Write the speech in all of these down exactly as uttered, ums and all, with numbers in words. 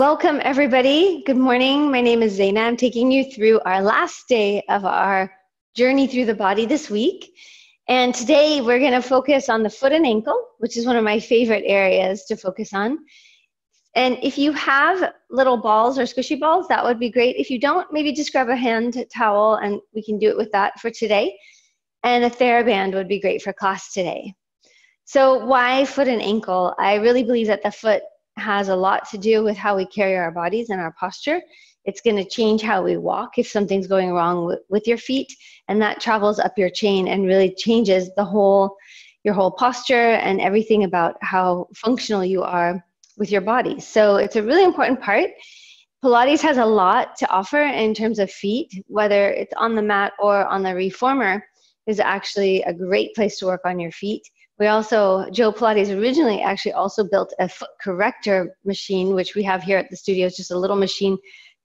Welcome, everybody. Good morning. My name is Zaina. I'm taking you through our last day of our journey through the body this week. And today we're going to focus on the foot and ankle, which is one of my favorite areas to focus on. And if you have little balls or squishy balls, that would be great. If you don't, maybe just grab a hand towel and we can do it with that for today. And a TheraBand would be great for class today. So why foot and ankle? I really believe that the foot has a lot to do with how we carry our bodies and our posture. It's going to change how we walk if something's going wrong with your feet, and that travels up your chain and really changes the whole, your whole posture and everything about how functional you are with your body. So it's a really important part. Pilates has a lot to offer in terms of feet, whether it's on the mat or on the reformer, is actually a great place to work on your feet. We also, Joe Pilates originally actually also built a foot corrector machine, which we have here at the studio. It's just a little machine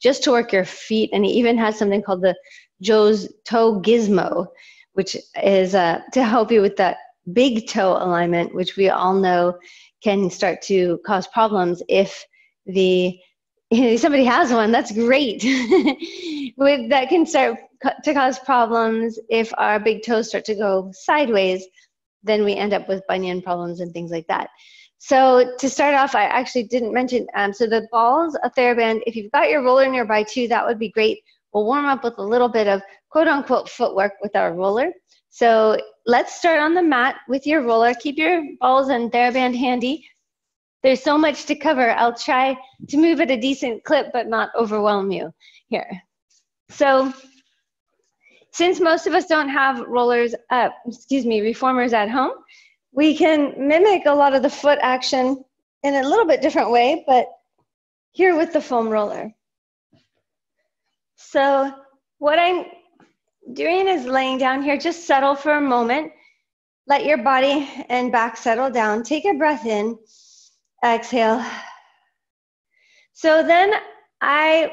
just to work your feet. And it even has something called the Joe's Toe Gizmo, which is uh, to help you with that big toe alignment, which we all know can start to cause problems if the if somebody has one. That's great. with, that can start to cause problems if our big toes start to go sideways. Then we end up with bunion problems and things like that. So to start off, I actually didn't mention, um, so the balls, a TheraBand, if you've got your roller nearby too, that would be great. We'll warm up with a little bit of quote unquote footwork with our roller. So let's start on the mat with your roller. Keep your balls and TheraBand handy. There's so much to cover. I'll try to move at a decent clip, but not overwhelm you here. So since most of us don't have rollers, uh, excuse me, reformers at home, we can mimic a lot of the foot action in a little bit different way, but here with the foam roller. So what I'm doing is laying down here, just settle for a moment. Let your body and back settle down. Take a breath in, exhale. So then I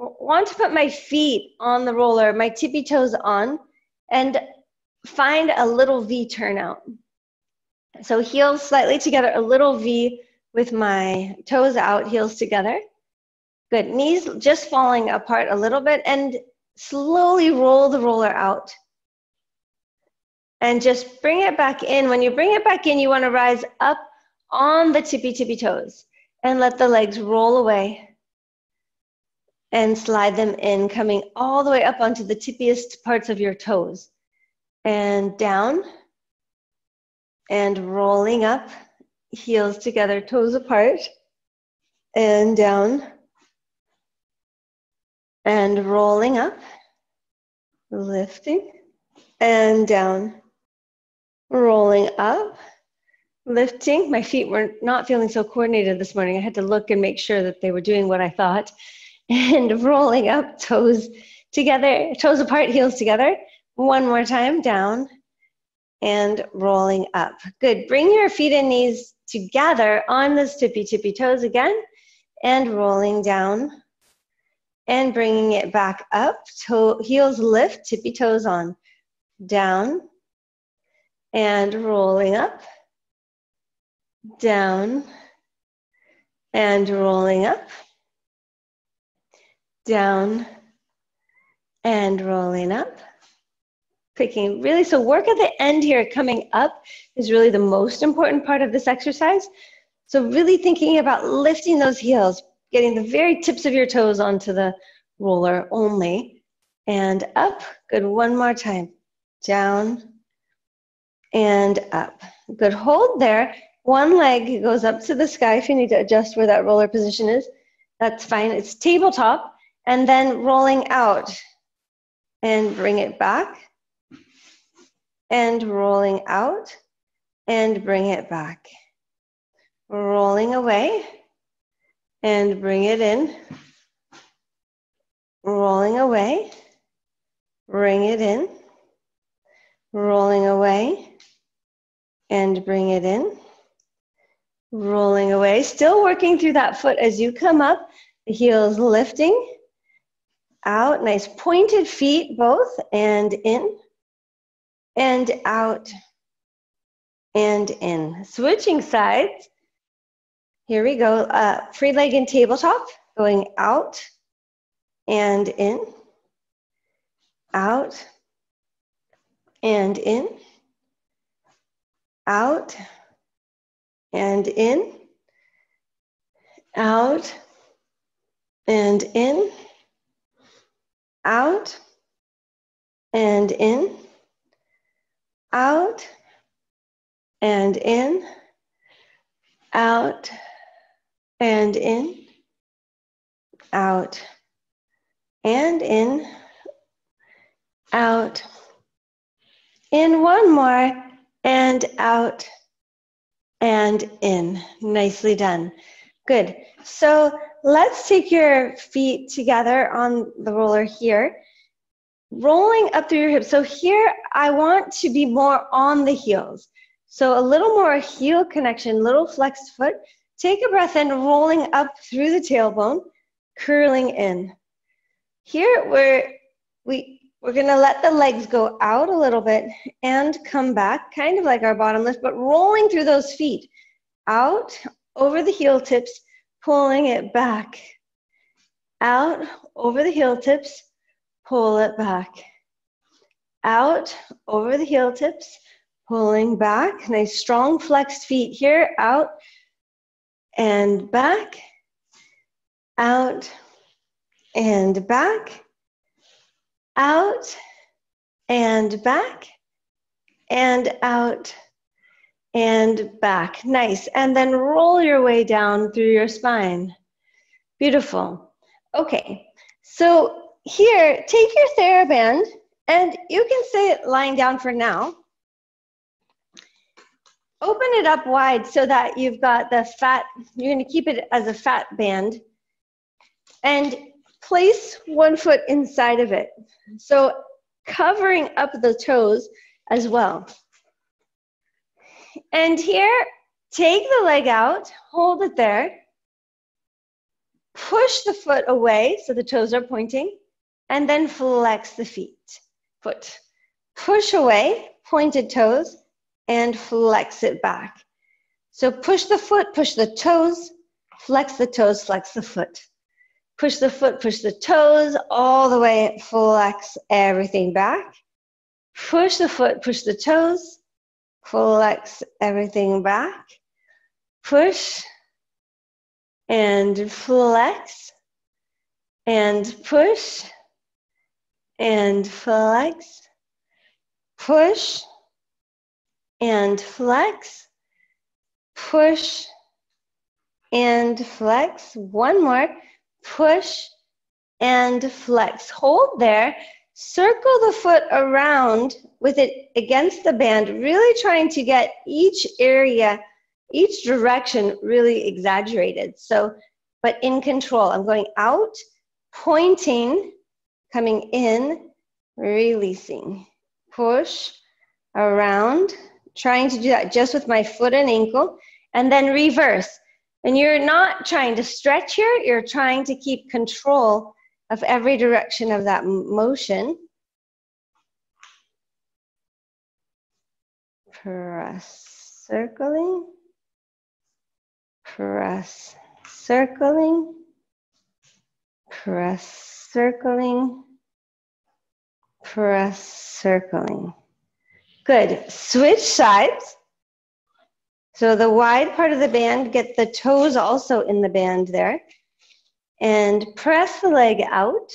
want to put my feet on the roller, my tippy toes on, and find a little V turnout. So heels slightly together, a little V with my toes out, heels together. Good, knees just falling apart a little bit, and slowly roll the roller out. And just bring it back in. When you bring it back in, you want to rise up on the tippy tippy toes and let the legs roll away. And slide them in, coming all the way up onto the tippiest parts of your toes. And down. And rolling up. Heels together, toes apart. And down. And rolling up. Lifting. And down. Rolling up. Lifting. My feet were not feeling so coordinated this morning. I had to look and make sure that they were doing what I thought. And rolling up, toes together, toes apart, heels together. One more time, down and rolling up. Good, bring your feet and knees together on those tippy tippy toes again and rolling down and bringing it back up. Toe, heels lift, tippy toes on, down and rolling up, down and rolling up. Down and rolling up, picking really, so work at the end here, coming up is really the most important part of this exercise. So really thinking about lifting those heels, getting the very tips of your toes onto the roller only, and up, good, one more time, down and up. Good, hold there, one leg goes up to the sky if you need to adjust where that roller position is, that's fine, it's tabletop. And then rolling out and bring it back and rolling out and bring it back. Rolling away and bring it in. Rolling away, bring it in. Rolling away and bring it in. Rolling away, still working through that foot as you come up, the heels lifting. Out, nice pointed feet both, and in, and out, and in. Switching sides, Here we go, uh, free leg and tabletop, going out and in, out and in, out and in, out and in, out and in, out and in, out and in, out and in, out, in one more, and out and in. Nicely done. Good. So let's take your feet together on the roller here, rolling up through your hips. So here I want to be more on the heels. So a little more heel connection, little flexed foot. Take a breath in, rolling up through the tailbone, curling in. Here we're, we, we're gonna let the legs go out a little bit and come back, kind of like our bottom lift, but rolling through those feet, out over the heel tips, pulling it back. Out over the heel tips, pull it back. Out over the heel tips, pulling back. Nice strong flexed feet here, out and back, out and back, out and back, and out and back. Nice, and then roll your way down through your spine. Beautiful. Okay, so here, take your TheraBand, and you can stay lying down for now. Open it up wide so that you've got the fat, you're gonna keep it as a fat band, and place one foot inside of it. So covering up the toes as well. And here, take the leg out, hold it there, push the foot away so the toes are pointing, and then flex the feet, foot. Push away, pointed toes, and flex it back. So push the foot, push the toes, flex the toes, flex the foot. Push the foot, push the toes, all the way, flex everything back. Push the foot, push the toes, flex everything back. Push and flex and push and flex, push and flex, push and flex. One more, push and flex. Hold there, circle the foot around with it against the band, really trying to get each area, each direction really exaggerated. So, but in control. I'm going out, pointing, coming in, releasing. Push around, trying to do that just with my foot and ankle, and then reverse. And you're not trying to stretch here, you're trying to keep control of every direction of that motion. Press, circling, press, circling, press, circling, press, circling. Good, switch sides. So the wide part of the band, get the toes also in the band there. And press the leg out,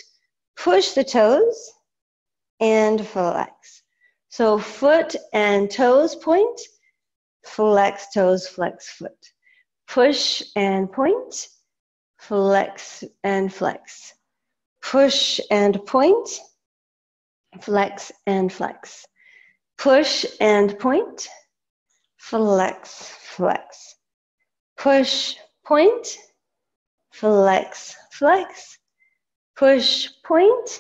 push the toes, and flex. So foot and toes point, flex toes, flex foot. Push and point, flex and flex. Push and point, flex and flex. Push and point, flex, flex. Push, point, flex, flex. Push, point,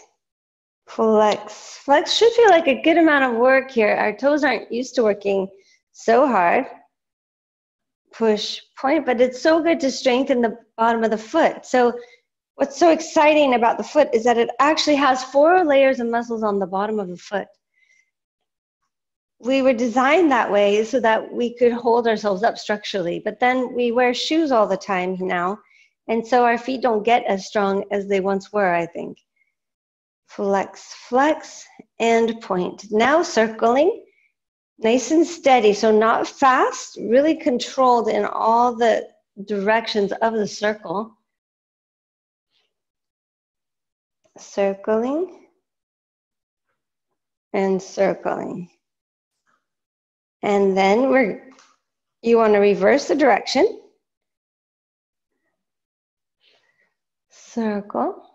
flex, flex. Should feel like a good amount of work here. Our toes aren't used to working so hard. Push, point, but it's so good to strengthen the bottom of the foot. So what's so exciting about the foot is that it actually has four layers of muscles on the bottom of the foot. we were designed that way so that we could hold ourselves up structurally. But then we wear shoes all the time now, and so our feet don't get as strong as they once were, I think. Flex, flex, and point. Now circling, nice and steady. So not fast, really controlled in all the directions of the circle. Circling and circling. And then we're, you want to reverse the direction. Circle,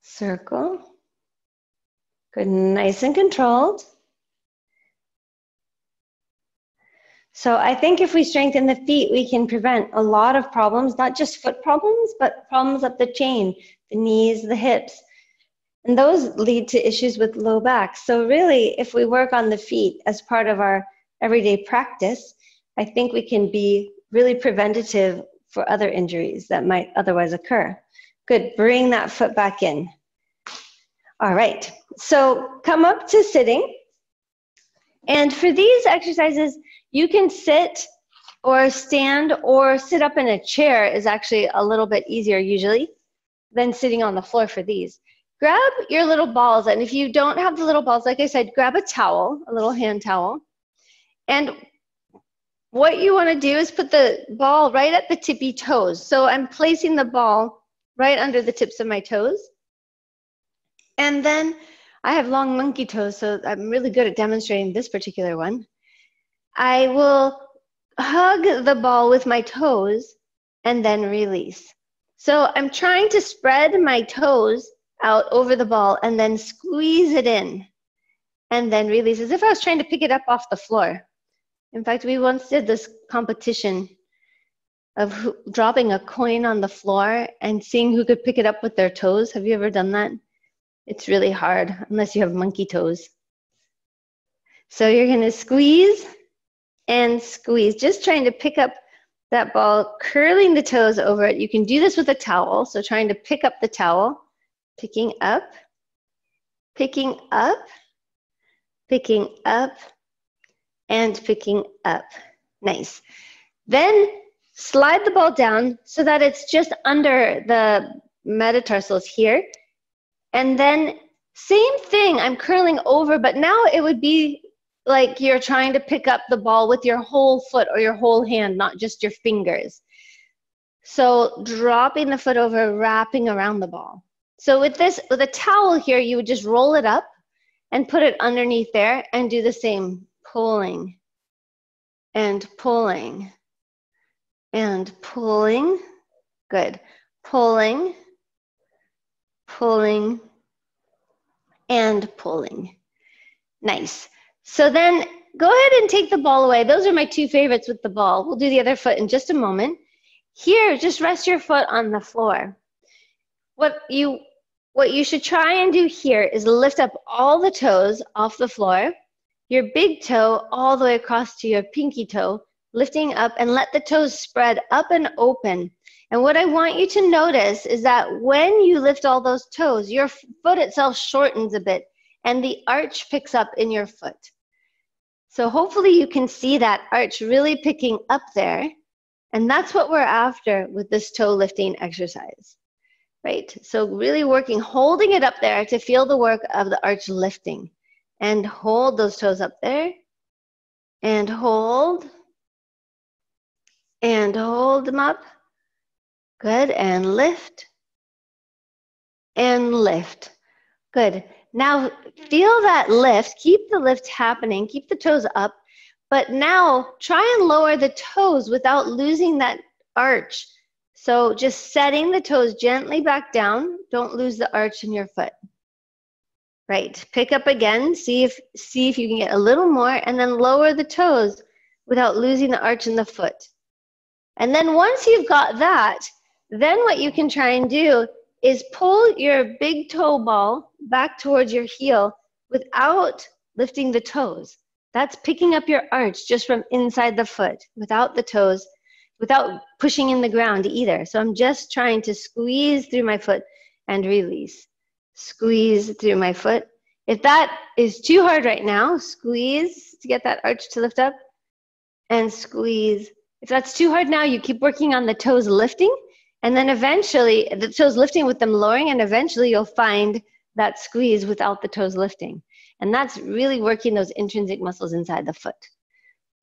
circle. Good, nice and controlled. So I think if we strengthen the feet, we can prevent a lot of problems, not just foot problems, but problems up the chain, the knees, the hips. And those lead to issues with low back. So really, if we work on the feet as part of our everyday practice, I think we can be really preventative for other injuries that might otherwise occur. Good, bring that foot back in. All right, so come up to sitting. And for these exercises, you can sit or stand or sit up in a chair is actually a little bit easier usually than sitting on the floor for these. Grab your little balls, and if you don't have the little balls, like I said, grab a towel, a little hand towel. And what you want to do is put the ball right at the tippy toes. So I'm placing the ball right under the tips of my toes. And then I have long monkey toes, so I'm really good at demonstrating this particular one. I will hug the ball with my toes and then release. So I'm trying to spread my toes out over the ball and then squeeze it in and then release, as if I was trying to pick it up off the floor. In fact, we once did this competition of who, dropping a coin on the floor and seeing who could pick it up with their toes. Have you ever done that? It's really hard unless you have monkey toes. So you're gonna squeeze and squeeze, just trying to pick up that ball, curling the toes over it. You can do this with a towel, so trying to pick up the towel. Picking up, picking up, picking up, and picking up. Nice. Then slide the ball down so that it's just under the metatarsals here. And then same thing, I'm curling over, but now it would be like you're trying to pick up the ball with your whole foot or your whole hand, not just your fingers. So dropping the foot over, wrapping around the ball. So with this, with a towel here, you would just roll it up and put it underneath there and do the same, pulling and pulling and pulling. Good. Pulling, pulling, and pulling. Nice. So then go ahead and take the ball away. Those are my two favorites with the ball. We'll do the other foot in just a moment. Here, just rest your foot on the floor. What you, what you should try and do here is lift up all the toes off the floor, your big toe all the way across to your pinky toe, lifting up, and let the toes spread up and open. And what I want you to notice is that when you lift all those toes, your foot itself shortens a bit, and the arch picks up in your foot. So hopefully you can see that arch really picking up there, and that's what we're after with this toe lifting exercise. Right, so really working, holding it up there to feel the work of the arch lifting. And hold those toes up there. And hold. And hold them up. Good, and lift. And lift. Good. Now feel that lift. Keep the lift happening. Keep the toes up. But now try and lower the toes without losing that arch. So just setting the toes gently back down. Don't lose the arch in your foot. Right, pick up again. See if, see if you can get a little more, and then lower the toes without losing the arch in the foot. And then once you've got that, then what you can try and do is pull your big toe ball back towards your heel without lifting the toes. That's picking up your arch just from inside the foot without the toes, without pushing in the ground either. So I'm just trying to squeeze through my foot and release. Squeeze through my foot If that is too hard right now, squeeze to get that arch to lift up and squeeze. If that's too hard now, you keep working on the toes lifting, and then eventually the toes lifting with them lowering, and eventually you'll find that squeeze without the toes lifting. And that's really working those intrinsic muscles inside the foot.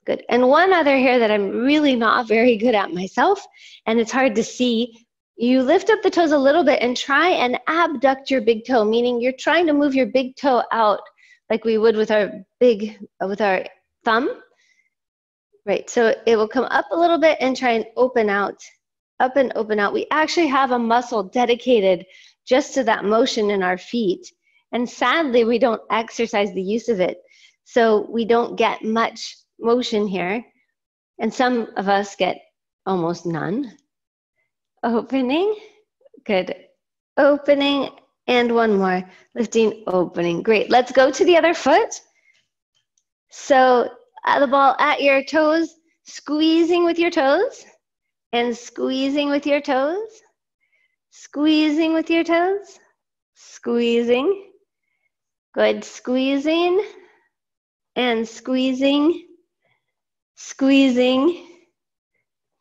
Good. And one other here that I'm really not very good at myself, and it's hard to see, you lift up the toes a little bit and try and abduct your big toe, meaning you're trying to move your big toe out like we would with our big, with our thumb. Right, so it will come up a little bit and try and open out, up and open out. We actually have a muscle dedicated just to that motion in our feet. And sadly, we don't exercise the use of it. So we don't get much motion here. And some of us get almost none. Opening, good. Opening, and one more. Lifting, opening, great. Let's go to the other foot. So the ball at your toes, squeezing with your toes, and squeezing with your toes, squeezing with your toes, squeezing, good, squeezing, and squeezing, squeezing,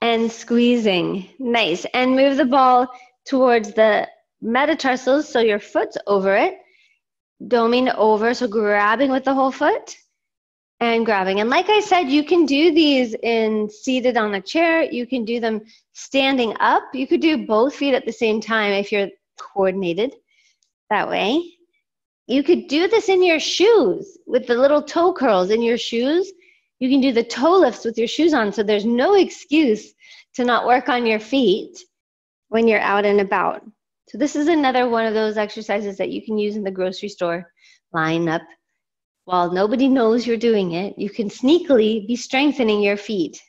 and squeezing. Nice. And move the ball towards the metatarsals, so your foot's over it. Doming over, so grabbing with the whole foot and grabbing. And like I said, you can do these in seated on a chair. You can do them standing up. You could do both feet at the same time if you're coordinated that way. You could do this in your shoes with the little toe curls in your shoes. You can do the toe lifts with your shoes on, so there's no excuse to not work on your feet when you're out and about. So this is another one of those exercises that you can use in the grocery store line up. While nobody knows you're doing it, you can sneakily be strengthening your feet.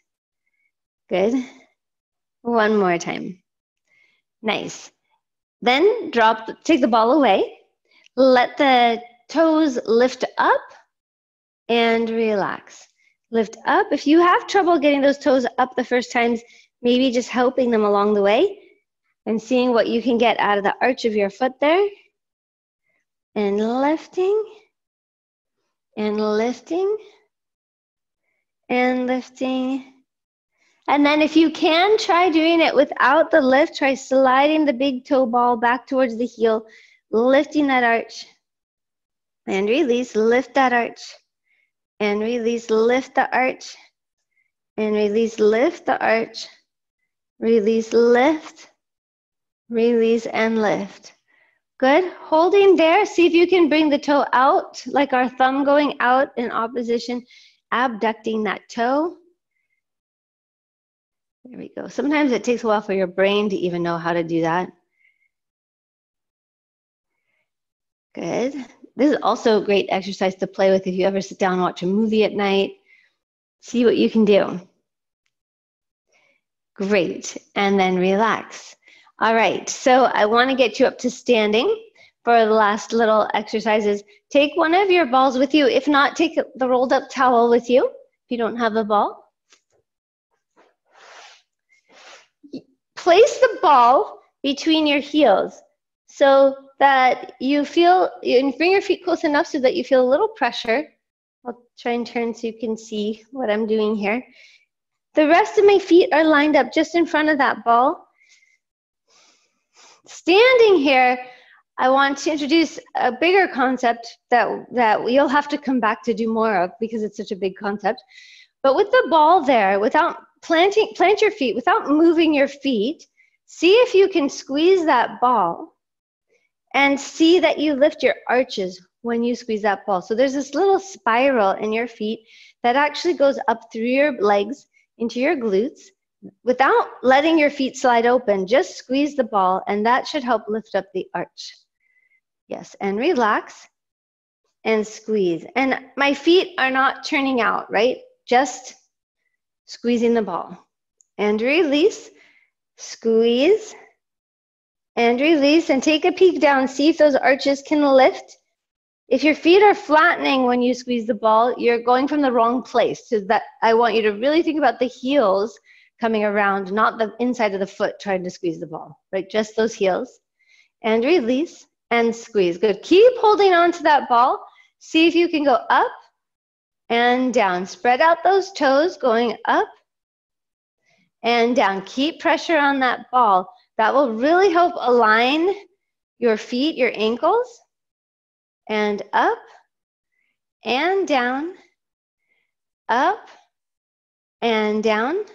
Good. One more time. Nice. Then drop, take the ball away. Let the toes lift up and relax. Lift up. If you have trouble getting those toes up the first times, maybe just helping them along the way and seeing what you can get out of the arch of your foot there. And lifting. And lifting. And lifting. And then if you can, try doing it without the lift. Try sliding the big toe ball back towards the heel. Lifting that arch. And release. Lift that arch. And release. Lift the arch. And release. Lift the arch. Release. Lift. Release and lift. Good. Holding there. See if you can bring the toe out, like our thumb going out in opposition, abducting that toe. There we go. Sometimes it takes a while for your brain to even know how to do that. Good. This is also a great exercise to play with if you ever sit down and watch a movie at night. See what you can do. Great. And then relax. All right, so I want to get you up to standing for the last little exercises. Take one of your balls with you. If not, take the rolled up towel with you if you don't have a ball. Place the ball between your heels so that you feel, and bring your feet close enough so that you feel a little pressure. I'll try and turn so you can see what I'm doing here. The rest of my feet are lined up just in front of that ball. Standing here, I want to introduce a bigger concept that, that you'll have to come back to do more of because it's such a big concept. But with the ball there, without planting, plant your feet, without moving your feet, see if you can squeeze that ball and see that you lift your arches when you squeeze that ball. So there's this little spiral in your feet that actually goes up through your legs into your glutes. Without letting your feet slide open, just squeeze the ball, and that should help lift up the arch. Yes, and relax, and squeeze. And my feet are not turning out, right? Just squeezing the ball. And release, squeeze, and release, and take a peek down. See if those arches can lift. If your feet are flattening when you squeeze the ball, you're going from the wrong place. So that I want you to really think about the heels coming around, not the inside of the foot trying to squeeze the ball, right? Just those heels. And release and squeeze. Good. Keep holding on to that ball. See if you can go up and down. Spread out those toes, going up and down. Keep pressure on that ball. That will really help align your feet, your ankles, and up and down, up and down,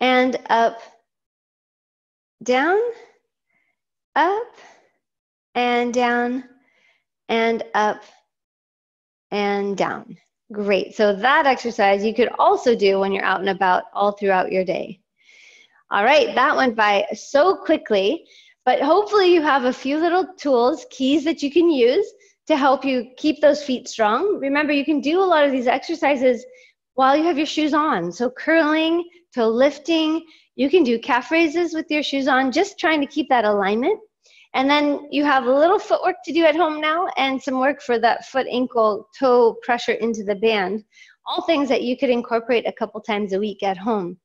and up, down, up and down, and up and down. Great. So that exercise you could also do when you're out and about all throughout your day. All right, that went by so quickly, but hopefully you have a few little tools, keys that you can use to help you keep those feet strong. Remember, you can do a lot of these exercises while you have your shoes on. So curling to lifting, you can do calf raises with your shoes on, just trying to keep that alignment. And then you have a little footwork to do at home now and some work for that foot, ankle, toe pressure into the band. All things that you could incorporate a couple times a week at home.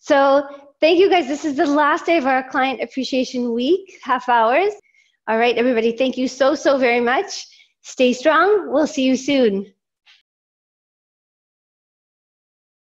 So thank you guys. This is the last day of our Client Appreciation Week, half hours. All right, everybody, thank you so, so very much. Stay strong. We'll see you soon.